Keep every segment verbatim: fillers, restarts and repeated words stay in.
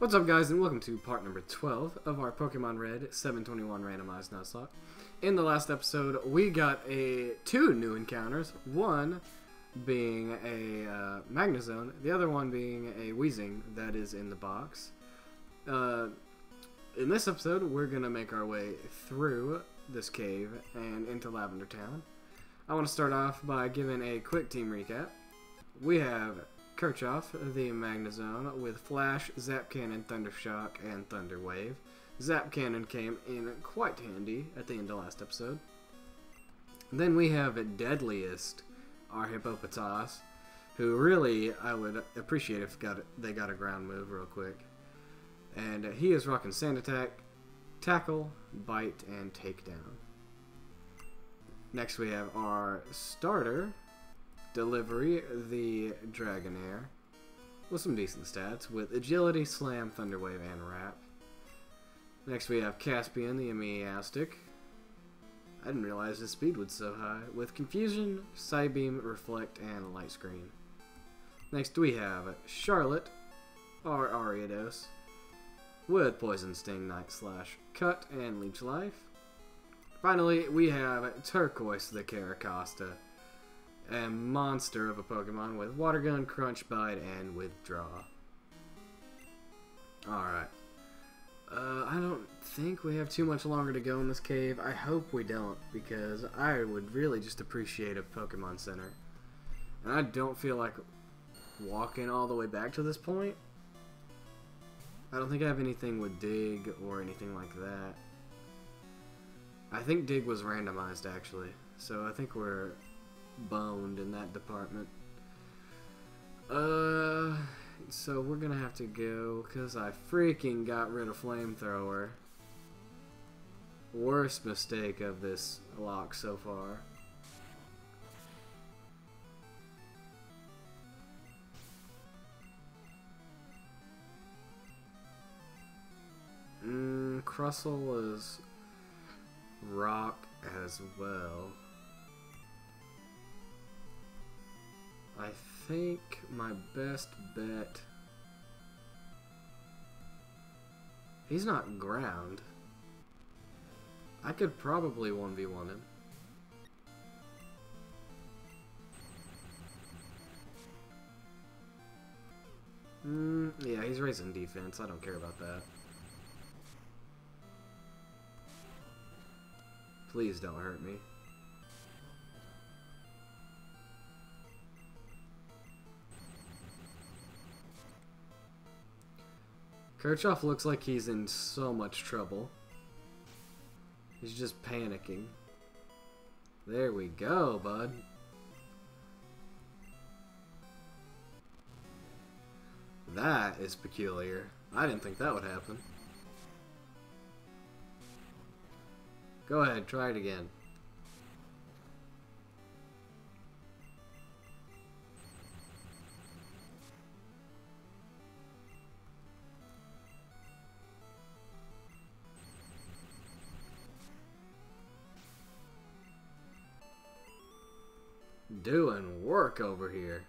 What's up, guys, and welcome to part number twelve of our Pokemon Red seven twenty-one randomized Nuzlocke. In the last episode, we got a two new encounters, one being a uh, Magnezone, the other one being a Weezing that is in the box. Uh, in this episode, we're going to make our way through this cave and into Lavender Town. I want to start off by giving a quick team recap. We have Kirchhoff, the Magnezone, with Flash, Zap Cannon, Thunder Shock, and Thunder Wave. Zap Cannon came in quite handy at the end of last episode. Then we have Deadliest, our Hippopotas, who really I would appreciate if got they got a ground move real quick. And he is rocking Sand Attack, Tackle, Bite, and Takedown. Next we have our starter, Delivery, the Dragonair, with some decent stats, with Agility, Slam, Thunderwave, and Wrap. Next we have Caspian, the Amiastic. I didn't realize his speed was so high, with Confusion, Psybeam, Reflect, and Light Screen. Next we have Charlotte, our Ariados, with Poison, Sting, Night Slash, Cut, and Leech Life. Finally, we have Turquoise, the Caracosta, a monster of a Pokemon with Water Gun, Crunch, Bite, and Withdraw. Alright. Uh, I don't think we have too much longer to go in this cave. I hope we don't, because I would really just appreciate a Pokemon Center. And I don't feel like walking all the way back to this point. I don't think I have anything with Dig or anything like that. I think Dig was randomized, actually. So I think we're boned in that department. Uh, so we're gonna have to go, because I freaking got rid of Flamethrower. Worst mistake of this lock so far. Mmm, Crustle is rock as well. I think my best bet... He's not ground. I could probably one v one him. Mm, yeah, he's raising defense. I don't care about that. Please don't hurt me. Kirchhoff looks like he's in so much trouble. He's just panicking. There we go, bud. That is peculiar. I didn't think that would happen. Go ahead, try it again. Doing work over here.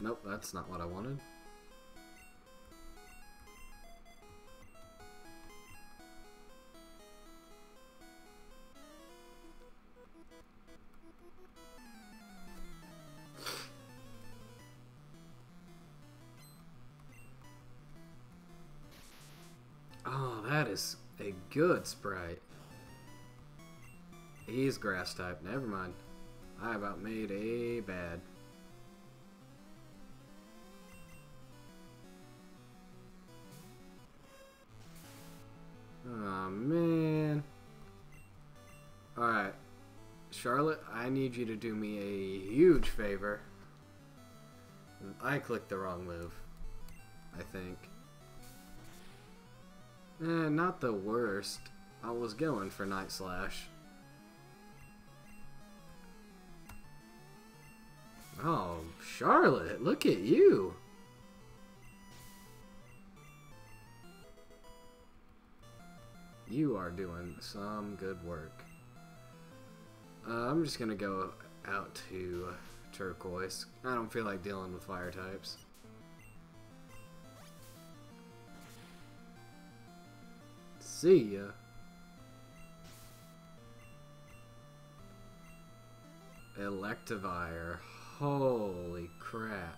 Nope, that's not what I wanted. A good sprite. He's grass type. Never mind. I about made a bad. Oh man. Alright. Charlotte, I need you to do me a huge favor. I clicked the wrong move, I think. Eh, not the worst. I was going for Night Slash. Oh, Charlotte, look at you! You are doing some good work. I'm just gonna go out to Turquoise. I don't feel like dealing with fire types. See ya. Electivire. Holy crap.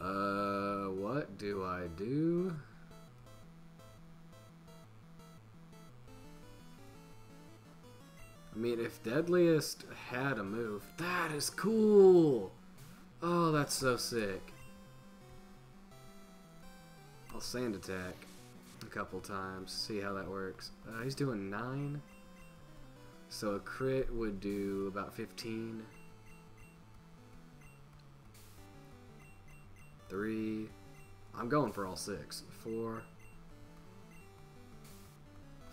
Uh, what do I do? I mean, if Deadliest had a move, that is cool! Oh, that's so sick. I'll Sand Attack a couple times, see how that works. Uh, he's doing nine. So a crit would do about fifteen. Three. I'm going for all six. Four.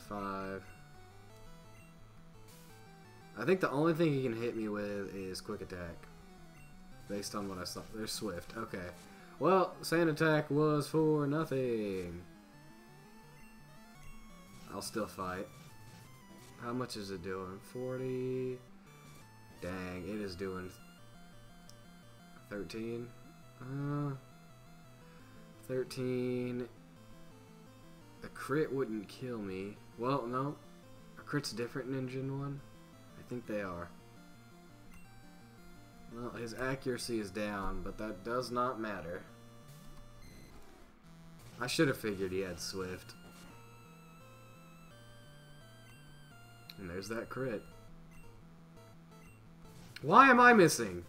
Five. I think the only thing he can hit me with is Quick Attack. Based on what I saw. They're Swift. Okay. Well, Sand Attack was for nothing. I'll still fight. How much is it doing? forty. Dang, it is doing thirteen. Uh, thirteen. A crit wouldn't kill me. Well, no. A crit's different in Gen one? I think they are. Well, his accuracy is down, but that does not matter. I should have figured he had Swift. And there's that crit. Why am I missing?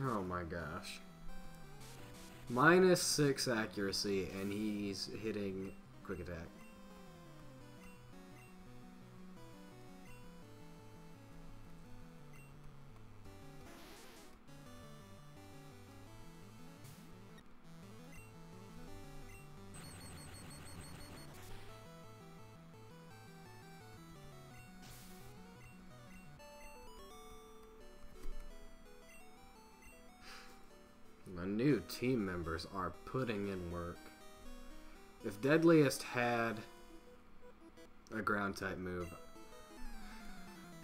Oh my gosh. Minus six accuracy, and he's hitting Quick Attack. New team members are putting in work. If Deadliest had a ground type move,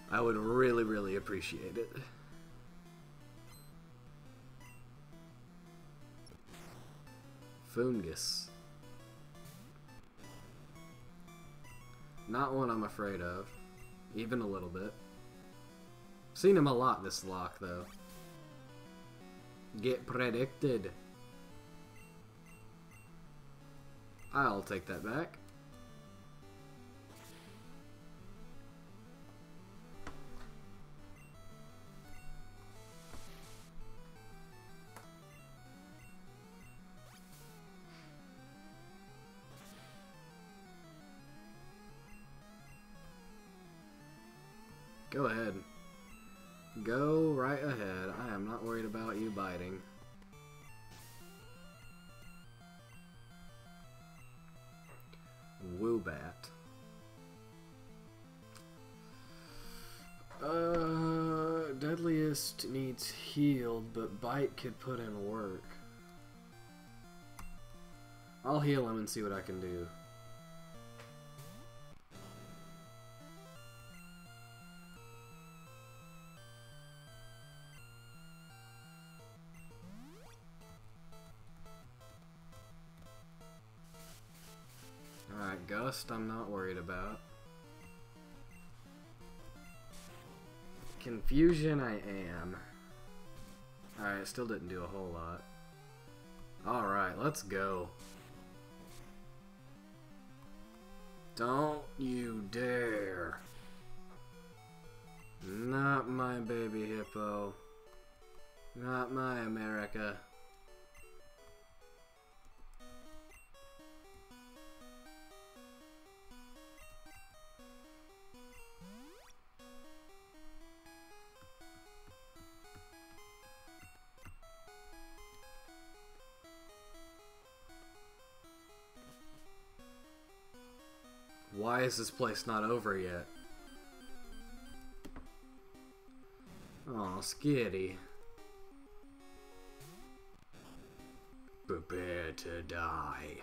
I would really, really appreciate it. Fungus. Not one I'm afraid of, even a little bit. Seen him a lot this lock though. Get predicted. I'll take that back. Go ahead. Go right ahead. I am not worried about you biting. Woobat. Uh, Deadliest needs healed, but Bite could put in work. I'll heal him and see what I can do. Gust, I'm not worried about. Confusion, I am. Alright, still didn't do a whole lot. Alright, let's go. Don't you dare. Not my baby hippo. Not my America. Why is this place not over yet? Aw, Skitty. Prepare to die.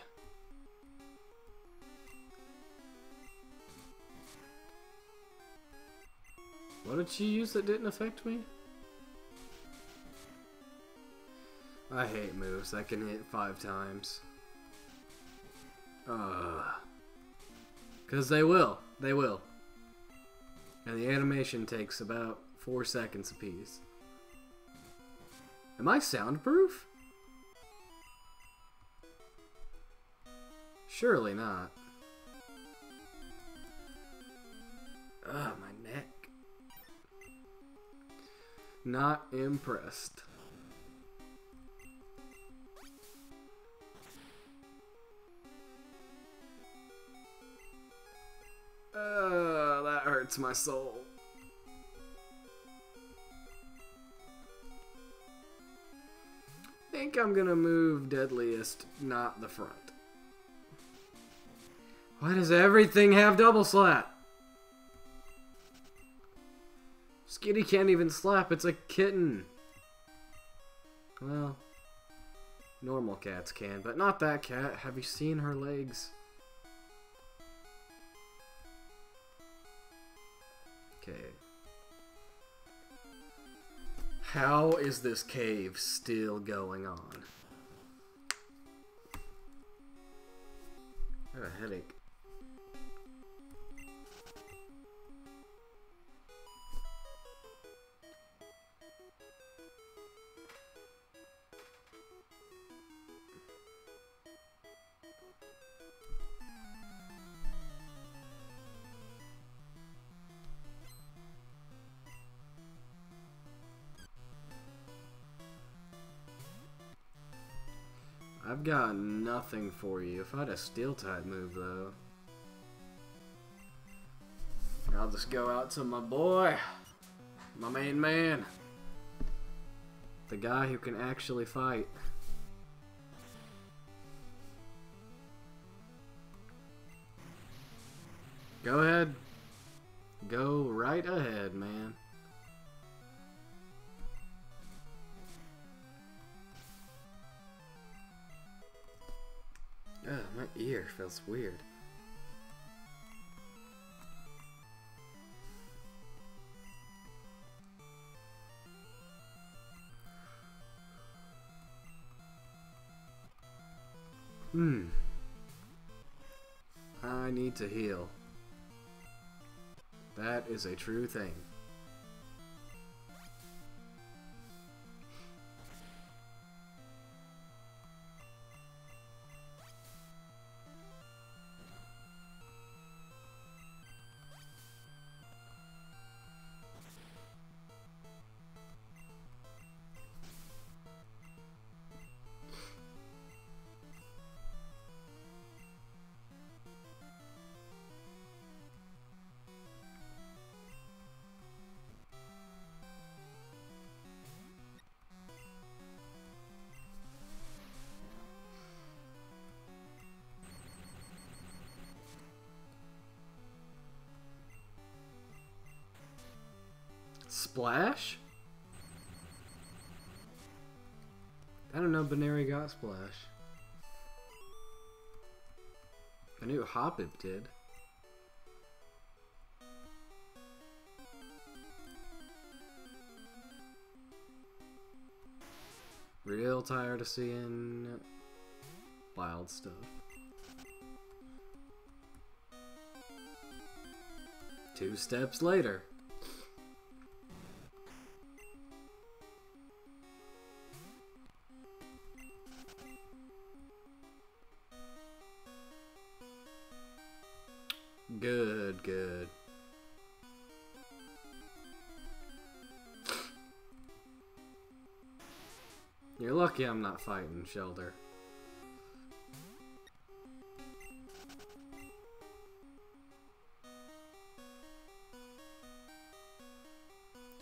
What did she use that didn't affect me? I hate moves that can hit five times. Ugh. Because they will. They will. And the animation takes about four seconds apiece. Am I soundproof? Surely not. Ah, my neck. Not impressed. Uh, that hurts my soul. I think I'm gonna move Deadliest, not the front. Why does everything have double slap? Skitty can't even slap, it's a kitten. Well, normal cats can, but not that cat. Have you seen her legs? Okay. How is this cave still going on? I have a headache. I've got nothing for you. If I had a steel type move though, I'll just go out to my boy, my main man, the guy who can actually fight. Go ahead, go right ahead, man. Ugh, my ear feels weird. Hmm. I need to heal. That is a true thing. Splash? I don't know, Baneri got Splash. I knew Hoppip did. Real tired of seeing wild stuff. Two steps later. Good, good. You're lucky I'm not fighting Shelder.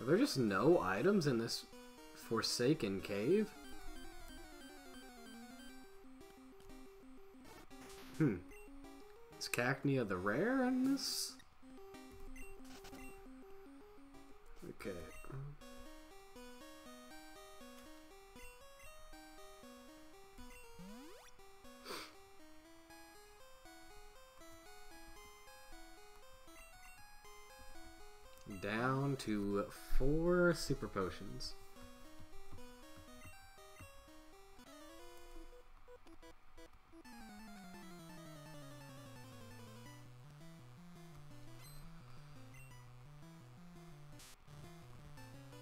Are there just no items in this forsaken cave? Hmm. Is Cacnea the rare in this? Okay. down to four super potions.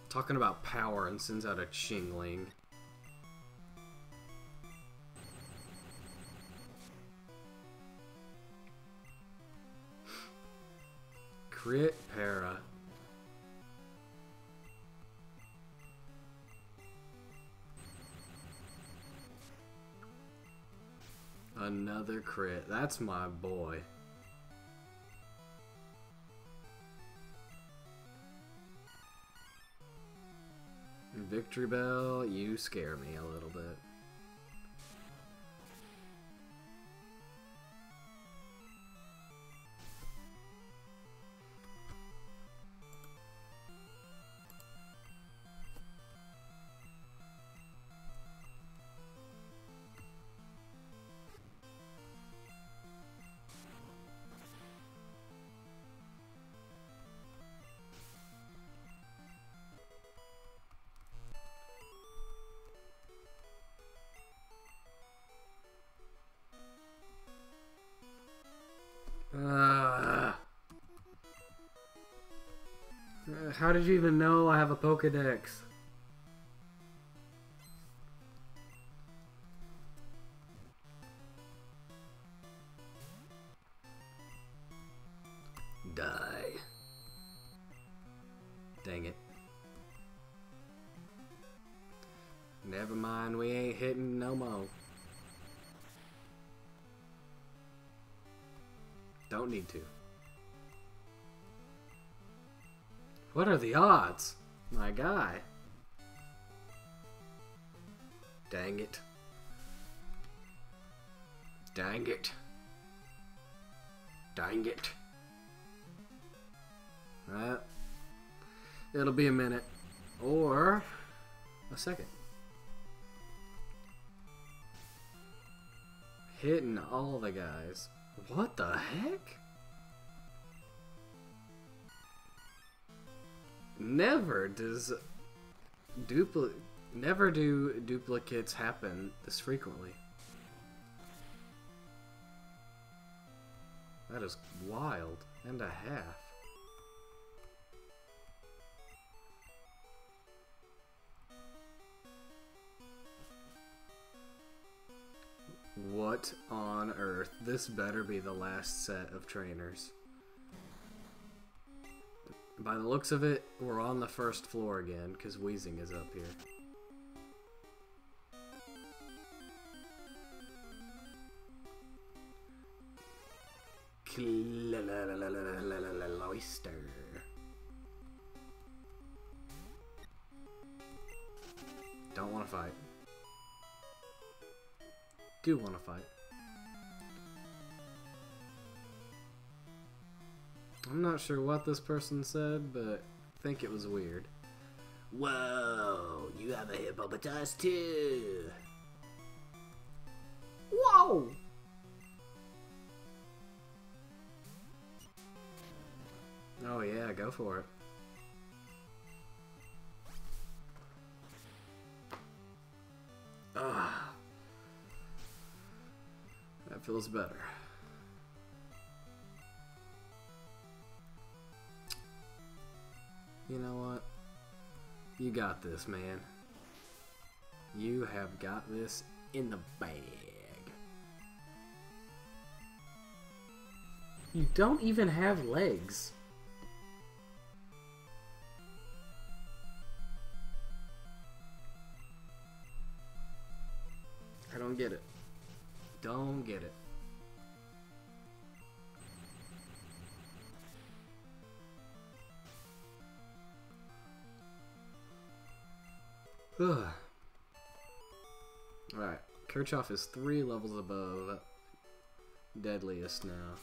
Talking about power and sends out a Chingling. Crit para. Another crit. That's my boy. Victory Bell, you scare me a little bit. How did you even know I have a Pokedex? Die. Dang it. Never mind, we ain't hitting no more. Don't need to. What are the odds? My guy. Dang it. Dang it. Dang it. Well, it'll be a minute. Or a second. Hitting all the guys. What the heck? Never does dupli never do duplicates happen this frequently. That is wild and a half. What on earth? This better be the last set of trainers. By the looks of it, we're on the first floor again, because Weezing is up here. Cloister. Don't want to fight. Do want to fight. I'm not sure what this person said, but I think it was weird. Whoa, you have a Hippopotas too! Whoa! Oh yeah, go for it. Ah, that feels better. You know what? You got this, man. You have got this in the bag. You don't even have legs. I don't get it. Don't get it. Alright, Kirchhoff is three levels above Deadliest now,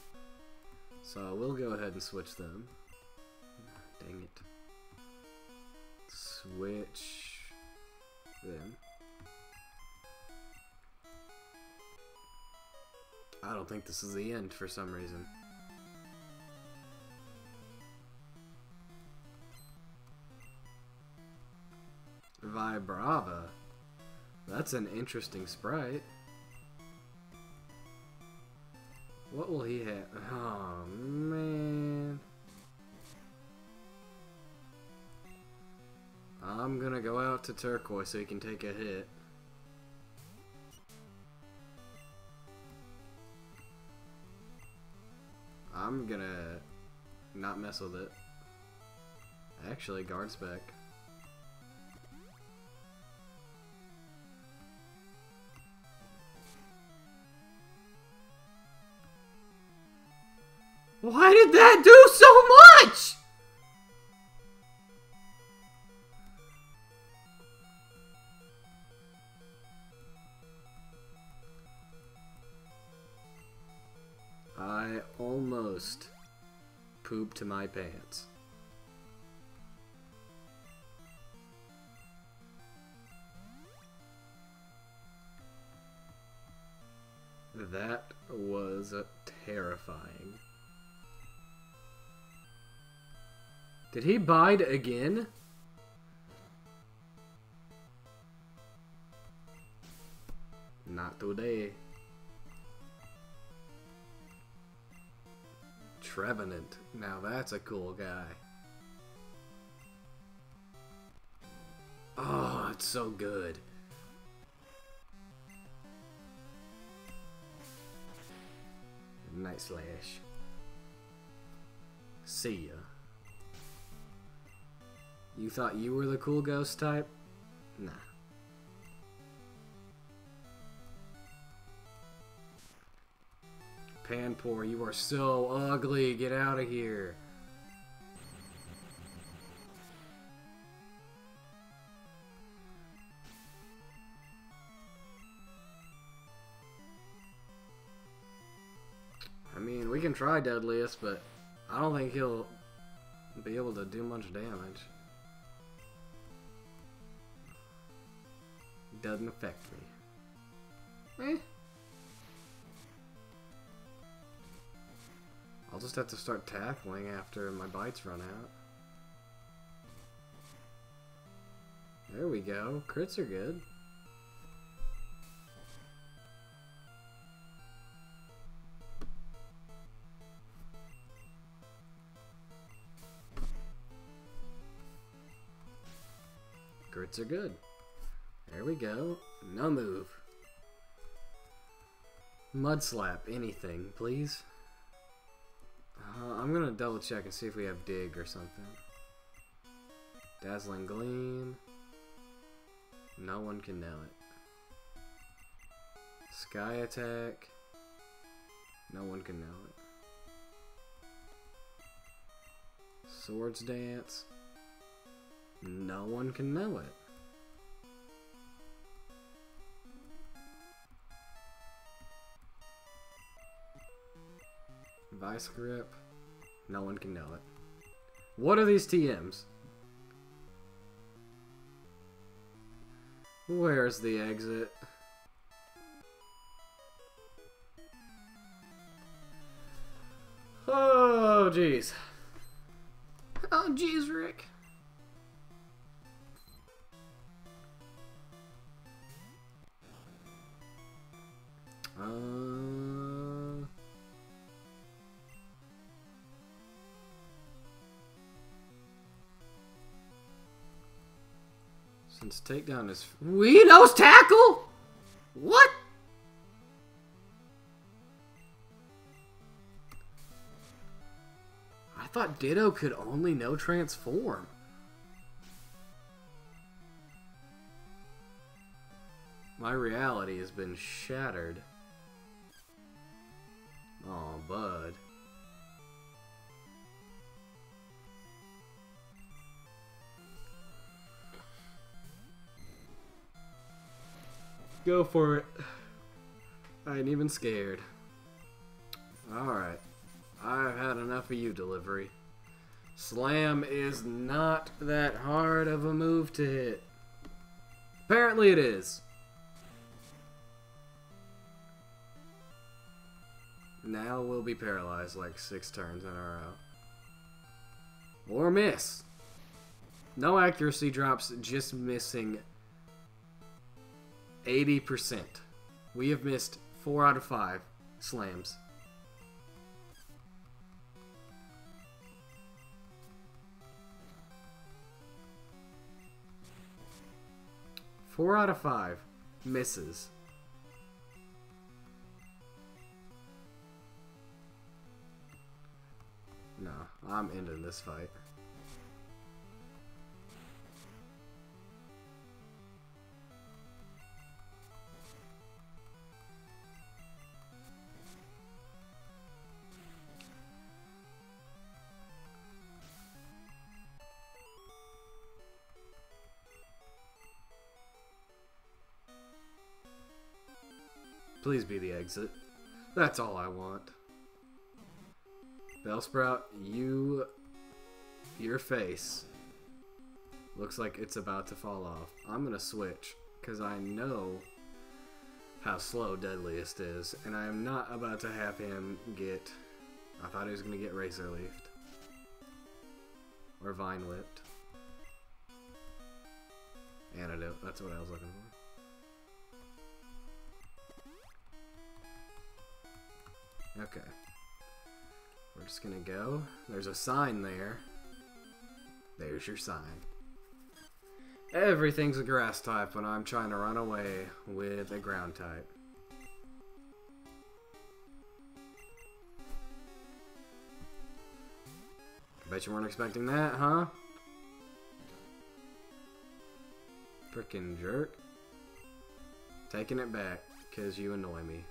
so we'll go ahead and switch them. Dang it. Switch them. I don't think this is the end for some reason. my Brava. That's an interesting sprite. What will he have? Oh, man. I'm gonna go out to Turquoise so he can take a hit. I'm gonna not mess with it. Actually, guard spec. Why did that do so much?! I almost pooped my pants. That was terrifying. Did he bide again? Not today. Trevenant. Now that's a cool guy. Oh, it's so good. Night slash. See ya. You thought you were the cool ghost type? Nah. Panpour, you are so ugly. Get out of here. I mean, we can try Deadliest, but I don't think he'll be able to do much damage. Doesn't affect me. Eh. I'll just have to start tackling after my bites run out. There we go. Crits are good. Crits are good. There we go. No move. Mud slap. Anything, please. Uh, I'm gonna double check and see if we have dig or something. Dazzling Gleam. No one can nail it. Sky Attack. No one can nail it. Swords Dance. No one can nail it. Vice grip. No one can know it. What are these T Ms? Where's the exit? Oh, jeez. Oh, jeez, Rick. Um... Let's take down his Weedo's tackle. What? I thought Ditto could only no transform. My reality has been shattered. Oh, bud. Go for it. I ain't even scared. Alright. I've had enough of you, Delivery. Slam is not that hard of a move to hit. Apparently it is. Now we'll be paralyzed like six turns in a row. Or miss. No accuracy drops, just missing eighty percent. We have missed four out of five slams. Four out of five misses. No, I'm ending this fight. Please be the exit. That's all I want. Bellsprout, you... your face looks like it's about to fall off. I'm gonna switch, because I know how slow Deadliest is, and I am not about to have him get... I thought he was gonna get Razor Leafed. Or Vine Whipped. Antidote, that's what I was looking for. Okay, we're just gonna go. There's a sign there. There's your sign. Everything's a grass type when I'm trying to run away with a ground type. I bet you weren't expecting that, huh? Frickin' jerk. Taking it back, because you annoy me.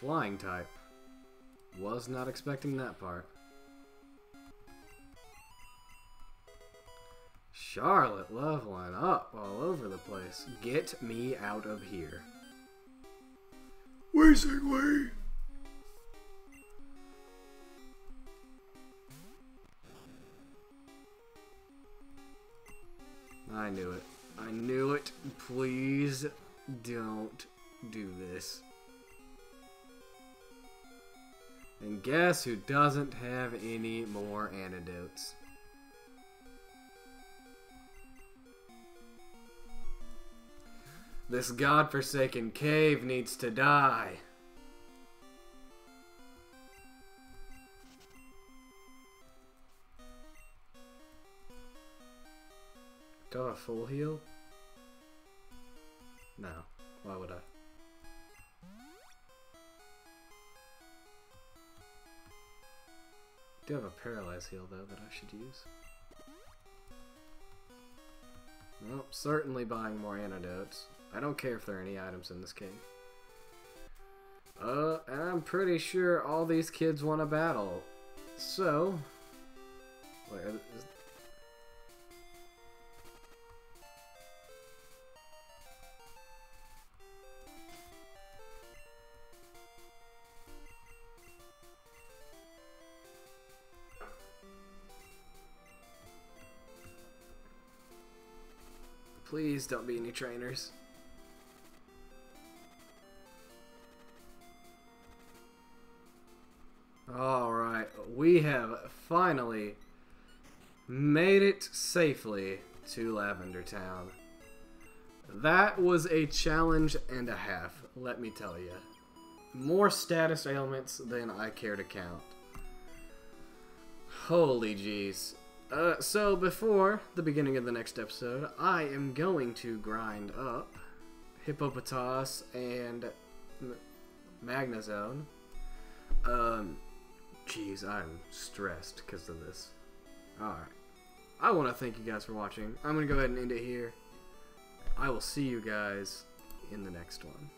Flying type. Was not expecting that part. Charlotte leveling up all over the place. Get me out of here. Weezing way! I knew it. I knew it. Please don't do this. And guess who doesn't have any more antidotes? This godforsaken cave needs to die. Do I have a full heal? No. Why would I? I do have a paralyze heal though that I should use. Well, certainly buying more antidotes. I don't care if there are any items in this cave. Uh, and I'm pretty sure all these kids want to battle. So, wait, are, is, please don't be any trainers. Alright, we have finally made it safely to Lavender Town. That was a challenge and a half, let me tell you. More status ailments than I care to count. Holy jeez. Uh, so before the beginning of the next episode, I am going to grind up Hippopotas and M Magnezone. Um, jeez, I'm stressed because of this. Alright. I want to thank you guys for watching. I'm going to go ahead and end it here. I will see you guys in the next one.